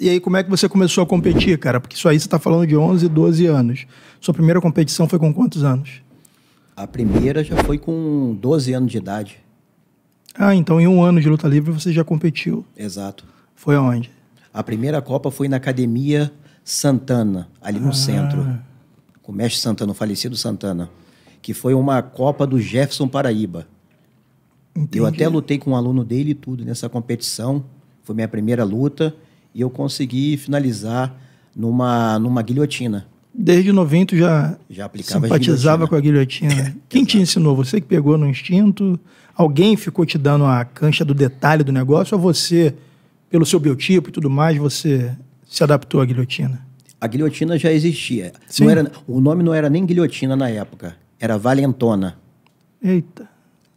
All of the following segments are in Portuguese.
E aí, como é que você começou a competir, cara? Porque isso aí você tá falando de 11, 12 anos. Sua primeira competição foi com quantos anos? A primeira já foi com 12 anos de idade. Ah, então em um ano de luta livre você já competiu. Exato. Foi aonde? A primeira Copa foi na Academia Santana, ali no centro. Com o mestre Santana, o falecido Santana. Que foi uma Copa do Jefferson Paraíba. Entendi. Eu até lutei com um aluno dele e tudo nessa competição. Foi minha primeira luta e eu consegui finalizar numa guilhotina. Desde novinho tu já aplicava, simpatizava com a guilhotina. Quem te ensinou? Você que pegou no instinto? Alguém ficou te dando a cancha do detalhe do negócio? Ou você, pelo seu biotipo e tudo mais, você se adaptou à guilhotina? A guilhotina já existia. Não era, o nome não era nem guilhotina na época. Era valentona. Eita.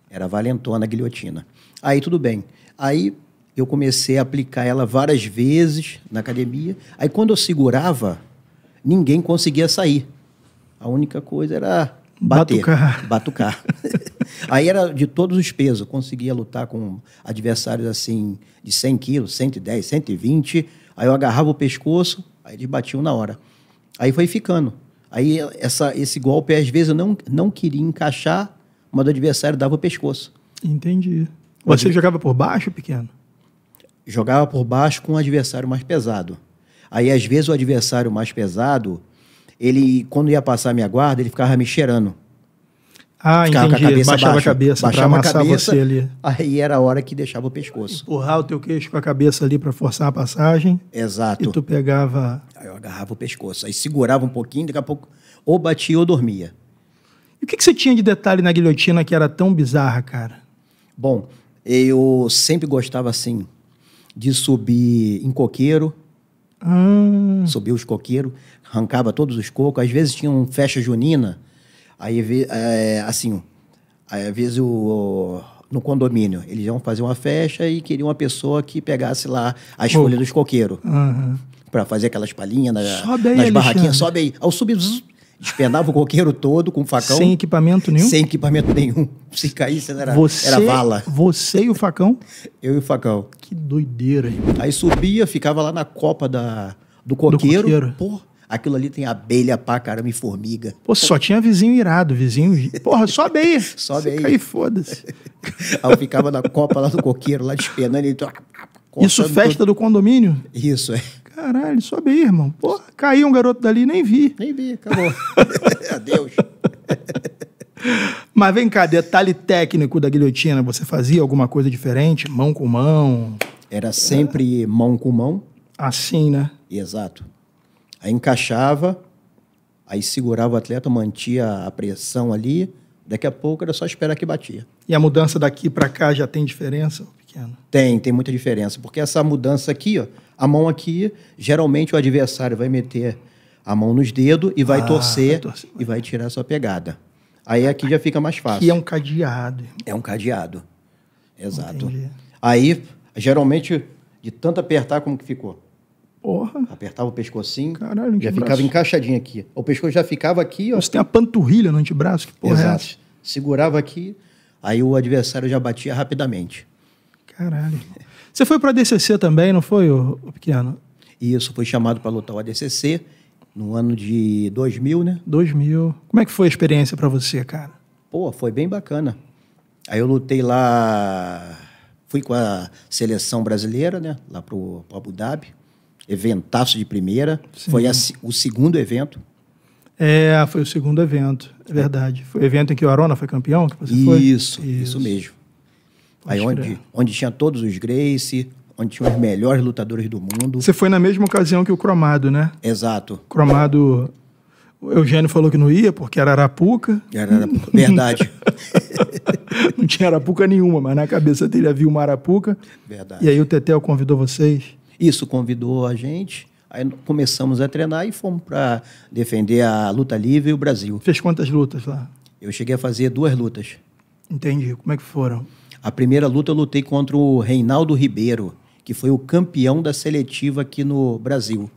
Era valentona a guilhotina. Aí tudo bem. Aí eu comecei a aplicar ela várias vezes na academia. Aí quando eu segurava, ninguém conseguia sair. A única coisa era bater. Batucar. Batucar. Aí era de todos os pesos. Eu conseguia lutar com adversários assim de 100 quilos, 110, 120. Aí eu agarrava o pescoço, aí eles batiam na hora. Aí foi ficando. Aí esse golpe, às vezes, eu não queria encaixar, mas o adversário dava o pescoço. Entendi. Você jogava por baixo, pequeno? Jogava por baixo com o adversário mais pesado. Aí, às vezes, o adversário mais pesado, ele, quando ia passar a minha guarda, ele ficava me cheirando. Ah, ficava entendi. Com a cabeça baixava baixa, a cabeça para amassar cabeça, você ali. Aí era a hora que deixava o pescoço. Empurrar o teu queixo com a cabeça ali para forçar a passagem. Exato. E tu pegava... Aí eu agarrava o pescoço. Aí segurava um pouquinho, daqui a pouco ou batia ou dormia. E o que você tinha de detalhe na guilhotina que era tão bizarra, cara? Bom, eu sempre gostava assim de subir em coqueiro. Subia os coqueiros, arrancava todos os cocos. Às vezes tinha uma festa junina. Aí, assim, às vezes no condomínio, eles iam fazer uma festa e queriam uma pessoa que pegasse lá as folhas dos coqueiros. Para fazer aquelas palhinhas nas barraquinhas. Sobe aí. Ao subir, despenava o coqueiro todo com um facão. Sem equipamento nenhum? Sem equipamento nenhum. Se caísse, era vala. Você e o facão? Eu e o facão. Que doideira, hein? Aí subia, ficava lá na copa do coqueiro. Porra, aquilo ali tem abelha pra caramba e formiga. Pô, só tinha vizinho irado, vizinho... Porra, sobe aí. Sobe aí. Aí, foda-se. Aí eu ficava na copa lá do coqueiro, lá despenando. Ele... Isso, festa todo... do condomínio? Isso, é. Caralho, sobe aí, irmão. Porra, caiu um garoto dali, nem vi. Nem vi, acabou. Adeus. Mas vem cá, detalhe técnico da guilhotina, você fazia alguma coisa diferente? Mão com mão? Era sempre mão com mão. Assim, né? Exato. Aí encaixava, aí segurava o atleta, mantia a pressão ali. Daqui a pouco era só esperar que batia. E a mudança daqui para cá já tem diferença, pequeno? Tem muita diferença. Porque essa mudança aqui, ó, a mão aqui, geralmente o adversário vai meter a mão nos dedos e vai torcer e vai tirar a sua pegada. Aí aqui já fica mais fácil. Aqui é um cadeado. É um cadeado. Exato. Entendi. Aí, geralmente, de tanto apertar, como que ficou? Porra. Apertava o pescocinho, caralho, já ficava encaixadinho aqui. O pescoço já ficava aqui, ó. Você tem a panturrilha no antebraço, que porra. Exato. É? Segurava aqui, aí o adversário já batia rapidamente. Caralho. Você foi para ADCC também, não foi, o pequeno? Isso, fui chamado para lutar o ADCC no ano de 2000, né? 2000. Como é que foi a experiência para você, cara? Pô, foi bem bacana. Aí eu lutei lá, fui com a seleção brasileira, né? Lá pro Abu Dhabi. Eventaço de primeira. Sim. Foi o segundo evento. É, foi o segundo evento, é verdade. Foi o evento em que o Arona foi campeão, que você foi? Isso mesmo. Pode aí onde tinha todos os Gracie, onde tinha os melhores lutadores do mundo. Você foi na mesma ocasião que o Cromado, né? Exato. Cromado, o Eugênio falou que não ia porque era Arapuca. Era Arapuca, verdade. Não tinha Arapuca nenhuma, mas na cabeça dele havia uma Arapuca. Verdade. E aí o Teteu convidou vocês... Isso, convidou a gente, aí começamos a treinar e fomos para defender a luta livre e o Brasil. Fez quantas lutas lá? Eu cheguei a fazer 2 lutas. Entendi. Como é que foram? A primeira luta eu lutei contra o Reinaldo Ribeiro, que foi o campeão da seletiva aqui no Brasil.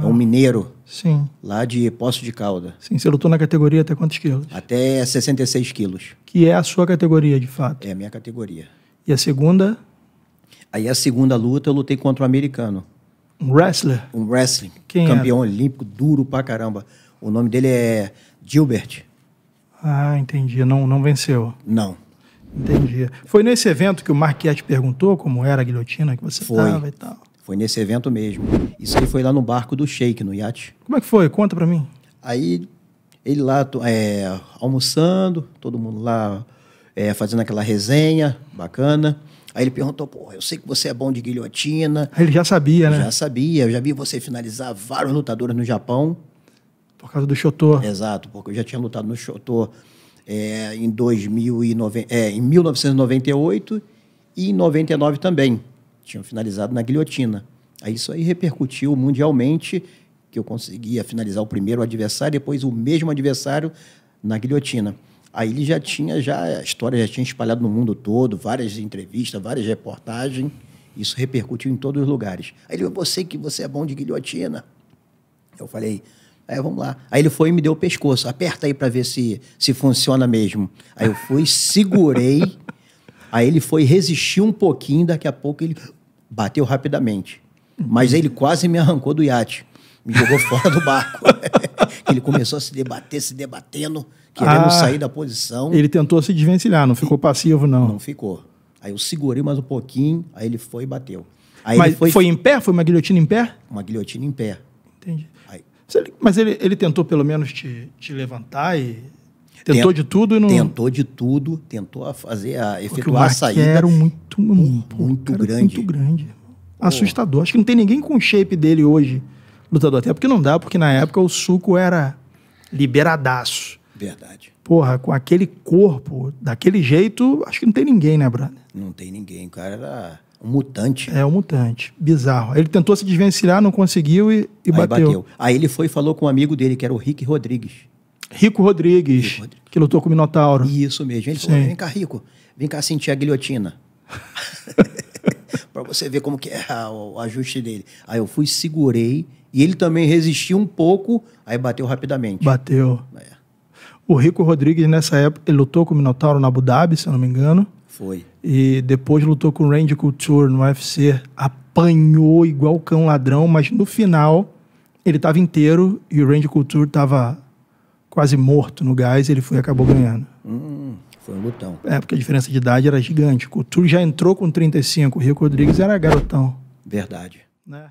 É um mineiro. Sim. Lá de Poço de Calda. Sim, você lutou na categoria até quantos quilos? Até 66 quilos. Que é a sua categoria, de fato? É a minha categoria. E a segunda... Aí a segunda luta eu lutei contra o americano, Um wrestler? Um wrestling. Quem campeão era? Olímpico, duro pra caramba. O nome dele é Gilbert. Ah, entendi. Não venceu. Não. Entendi. Foi nesse evento que o Marquette perguntou como era a guilhotina que você estava e tal? Foi nesse evento mesmo. Isso aí foi lá no barco do Sheik, no iate. Como é que foi? Conta pra mim. Aí, ele lá almoçando, todo mundo lá fazendo aquela resenha bacana. Aí ele perguntou, pô, eu sei que você é bom de guilhotina. Aí ele já sabia, né? Já sabia. Eu já vi você finalizar vários lutadores no Japão. Por causa do Shotô. Exato, porque eu já tinha lutado no Shotô em 1998 e em 99 também. Tinham finalizado na guilhotina. Aí isso aí repercutiu mundialmente, que eu conseguia finalizar o primeiro adversário, depois o mesmo adversário na guilhotina. Aí ele já tinha, a história já tinha espalhado no mundo todo, várias entrevistas, várias reportagens, isso repercutiu em todos os lugares. Aí ele falou, eu sei que você é bom de guilhotina. Eu falei, vamos lá. Aí ele foi e me deu o pescoço, aperta aí para ver se funciona mesmo. Aí eu fui, segurei, aí ele foi resistir um pouquinho, daqui a pouco ele bateu rapidamente. Mas ele quase me arrancou do iate, me jogou fora do barco. Ele começou a se debatendo, querendo sair da posição. Ele tentou se desvencilhar, não ficou passivo, não. Não ficou. Aí eu segurei mais um pouquinho, aí ele foi e bateu. Aí mas ele foi em pé? Foi uma guilhotina em pé? Uma guilhotina em pé. Entendi. Aí. Mas ele tentou pelo menos te levantar e... Tentou de tudo e não... Tentou de tudo, tentou efetuar a saída. Porque o era muito grande. Muito grande. Assustador. Acho que não tem ninguém com o shape dele hoje. Lutador, até porque não dá, porque na época o Suco era liberadaço. Verdade. Porra, com aquele corpo, daquele jeito, acho que não tem ninguém, né, brother? Não tem ninguém, o cara era um mutante. É, um mutante, bizarro. Ele tentou se desvencilhar, não conseguiu e bateu. Aí ele foi e falou com um amigo dele, que era o Rick Rodrigues. Rico Rodrigues, que lutou com o Minotauro. Isso mesmo, ele falou, vem cá, Rico, vem cá sentir a guilhotina. Pra você ver como que é o ajuste dele. Aí eu fui, segurei, e ele também resistiu um pouco, aí bateu rapidamente. Bateu. É. O Rico Rodrigues, nessa época, ele lutou com o Minotauro na Abu Dhabi, se eu não me engano. Foi. E depois lutou com o Randy Couture no UFC. Apanhou igual cão ladrão, mas no final ele estava inteiro e o Randy Couture estava quase morto no gás e ele acabou ganhando. Foi um lutão. É, porque a diferença de idade era gigante. Couture já entrou com 35, o Rico Rodrigues era garotão. Verdade. Né?